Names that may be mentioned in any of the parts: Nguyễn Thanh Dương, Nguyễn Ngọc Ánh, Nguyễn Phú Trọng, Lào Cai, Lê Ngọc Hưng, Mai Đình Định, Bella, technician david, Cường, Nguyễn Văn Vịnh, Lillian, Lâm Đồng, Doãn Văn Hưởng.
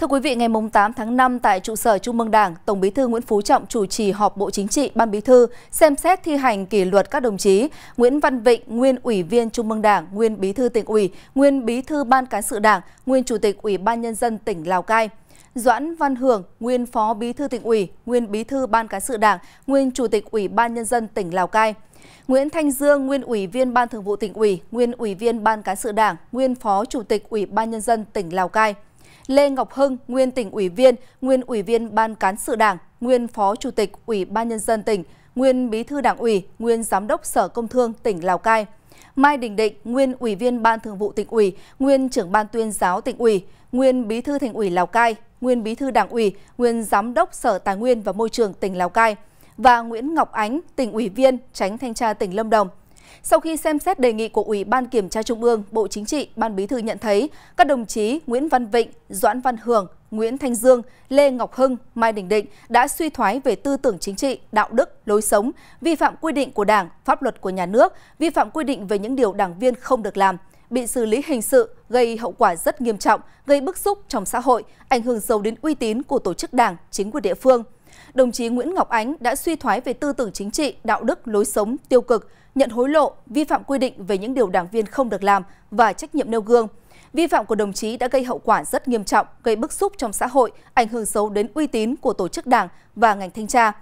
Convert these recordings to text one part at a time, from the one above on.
Thưa quý vị, ngày 8 tháng 5 tại trụ sở Trung ương Đảng, Tổng Bí thư Nguyễn Phú Trọng chủ trì họp Bộ Chính trị, Ban Bí thư xem xét thi hành kỷ luật các đồng chí Nguyễn Văn Vịnh, nguyên Ủy viên Trung ương Đảng, nguyên Bí thư Tỉnh ủy, nguyên Bí thư Ban Cán sự Đảng, nguyên Chủ tịch Ủy ban Nhân dân tỉnh Lào Cai; Doãn Văn Hưởng, nguyên Phó Bí thư Tỉnh ủy, nguyên Bí thư Ban Cán sự Đảng, nguyên Chủ tịch Ủy ban Nhân dân tỉnh Lào Cai; Nguyễn Thanh Dương, nguyên Ủy viên Ban Thường vụ Tỉnh ủy, nguyên Ủy viên Ban Cán sự Đảng, nguyên Phó Chủ tịch Ủy ban Nhân dân tỉnh Lào Cai; Lê Ngọc Hưng, nguyên Tỉnh ủy viên, nguyên Ủy viên Ban Cán sự Đảng, nguyên Phó Chủ tịch Ủy ban Nhân dân tỉnh, nguyên Bí thư Đảng ủy, nguyên Giám đốc Sở Công Thương tỉnh Lào Cai; Mai Đình Định, nguyên Ủy viên Ban Thường vụ Tỉnh ủy, nguyên Trưởng Ban Tuyên giáo Tỉnh ủy, nguyên Bí thư Thành ủy Lào Cai, nguyên Bí thư Đảng ủy, nguyên Giám đốc Sở Tài nguyên và Môi trường tỉnh Lào Cai; và Nguyễn Ngọc Ánh, Tỉnh ủy viên, Chánh Thanh tra tỉnh Lâm Đồng. Sau khi xem xét đề nghị của Ủy ban Kiểm tra Trung ương, Bộ Chính trị, Ban Bí thư nhận thấy các đồng chí Nguyễn Văn Vịnh, Doãn Văn Hưởng, Nguyễn Thanh Dương, Lê Ngọc Hưng, Mai Đình Định đã suy thoái về tư tưởng chính trị, đạo đức, lối sống, vi phạm quy định của Đảng, pháp luật của nhà nước, vi phạm quy định về những điều đảng viên không được làm, bị xử lý hình sự, gây hậu quả rất nghiêm trọng, gây bức xúc trong xã hội, ảnh hưởng sâu đến uy tín của tổ chức Đảng, chính quyền địa phương. Đồng chí Nguyễn Ngọc Ánh đã suy thoái về tư tưởng chính trị, đạo đức, lối sống tiêu cực, nhận hối lộ, vi phạm quy định về những điều đảng viên không được làm và trách nhiệm nêu gương. Vi phạm của đồng chí đã gây hậu quả rất nghiêm trọng, gây bức xúc trong xã hội, ảnh hưởng xấu đến uy tín của tổ chức Đảng và ngành thanh tra.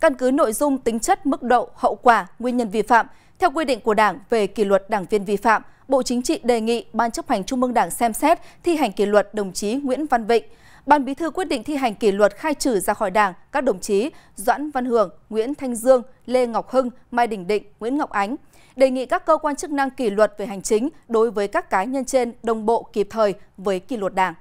Căn cứ nội dung, tính chất, mức độ, hậu quả, nguyên nhân vi phạm theo quy định của Đảng về kỷ luật đảng viên vi phạm, Bộ Chính trị đề nghị Ban Chấp hành Trung ương Đảng xem xét thi hành kỷ luật đồng chí Nguyễn Văn Vịnh. Ban Bí thư quyết định thi hành kỷ luật khai trừ ra khỏi Đảng các đồng chí Doãn Văn Hưởng, Nguyễn Thanh Dương, Lê Ngọc Hưng, Mai Đình Định, Nguyễn Ngọc Ánh. Đề nghị các cơ quan chức năng kỷ luật về hành chính đối với các cá nhân trên đồng bộ kịp thời với kỷ luật Đảng.